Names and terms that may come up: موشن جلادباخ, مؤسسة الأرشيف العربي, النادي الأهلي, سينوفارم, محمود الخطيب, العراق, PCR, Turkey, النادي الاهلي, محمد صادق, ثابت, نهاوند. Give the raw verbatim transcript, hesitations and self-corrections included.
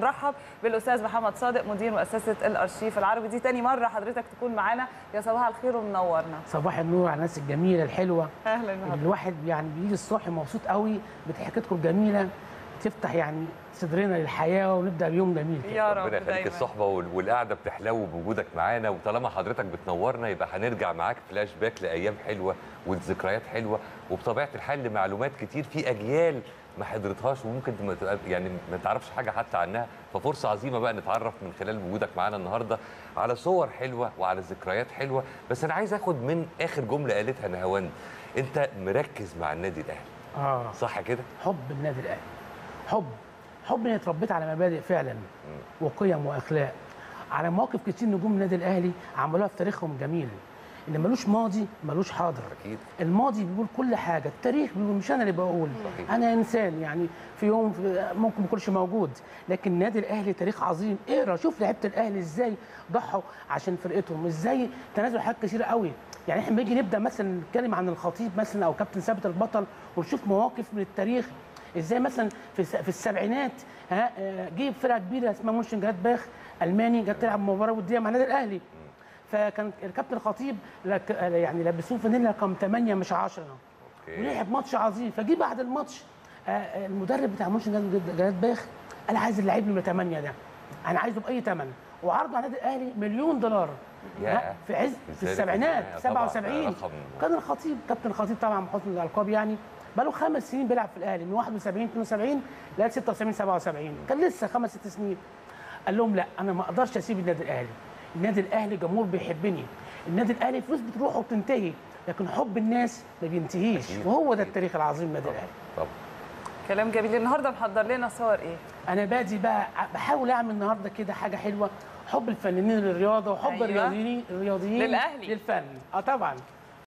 نرحب بالاستاذ محمد صادق مدير مؤسسه الارشيف العربي. دي تاني مره حضرتك تكون معانا، يا صباح الخير ومنورنا. صباح النور على الناس الجميله الحلوه. اهلا بيك. الواحد يعني بيجي الصبح مبسوط قوي بتحكيتكم الجميله، تفتح يعني صدرنا للحياه ونبدا بيوم جميل كده. يا رب ربنا يخليك، الصحبه والقعده بتحلو بوجودك معانا، وطالما حضرتك بتنورنا يبقى هنرجع معاك فلاش باك لايام حلوه وذكريات حلوه، وبطبيعه الحال لمعلومات كتير في اجيال ما حضرتهاش وممكن يعني ما تعرفش حاجه حتى عنها، ففرصه عظيمه بقى نتعرف من خلال وجودك معانا النهارده على صور حلوه وعلى ذكريات حلوه. بس انا عايز اخد من اخر جمله قالتها نهاوند، انت مركز مع النادي الاهلي. اه صح كده؟ حب النادي الاهلي، حب حب اني اتربيت على مبادئ فعلا وقيم واخلاق، على مواقف كتير نجوم النادي الاهلي عملوها في تاريخهم الجميل، ان ملوش ماضي ملوش حاضر. أكيد. الماضي بيقول كل حاجه، التاريخ بيقول، مش انا اللي بقول. أكيد. انا انسان يعني في يوم ممكن ما اكونش موجود، لكن النادي الاهلي تاريخ عظيم. اقرا شوف لعيبه الاهلي ازاي ضحوا عشان فرقتهم، ازاي تنازلوا حاجات كتير قوي. يعني احنا بنيجي نبدا مثلا نتكلم عن الخطيب مثلا او كابتن ثابت البطل، ونشوف مواقف من التاريخ ازاي مثلا في في السبعينات ها جه فرقه كبيره اسمها موشن جلادباخ الماني، جت تلعب مباراه وديه مع النادي الاهلي، فكان الكابتن الخطيب يعني لبسوه فانيلا رقم ثمانية مش عشرة، ولعب ماتش عظيم. فجي بعد الماتش المدرب بتاع موشن جلادباخ قال عايز اللعيب نمره ثمانية ده، انا عايزه باي ثمن، وعرضه على النادي الاهلي مليون دولار في عز في السبعينات سبعة وسبعين. كان الخطيب كابتن الخطيب طبعا بحسن الالقاب، يعني بقى له خمس سنين بيلعب في الاهلي من واحد وسبعين اثنين وسبعين لغايه ستة وسبعين سبعة وسبعين، كان لسه خمس ست سنين. قال لهم لا، انا ما اقدرش اسيب النادي الاهلي، النادي الاهلي جمهور بيحبني، النادي الاهلي فلوس بتروح وبتنتهي، لكن حب الناس ما بينتهيش، وهو ده التاريخ العظيم النادي الاهلي. طبعا كلام جميل. النهارده محضر لنا صور ايه؟ انا بادي بقى بحاول اعمل النهارده كده حاجه حلوه، حب الفنانين للرياضه وحب أيوة. الرياضيين الرياضيين للاهلي للفن. اه طبعا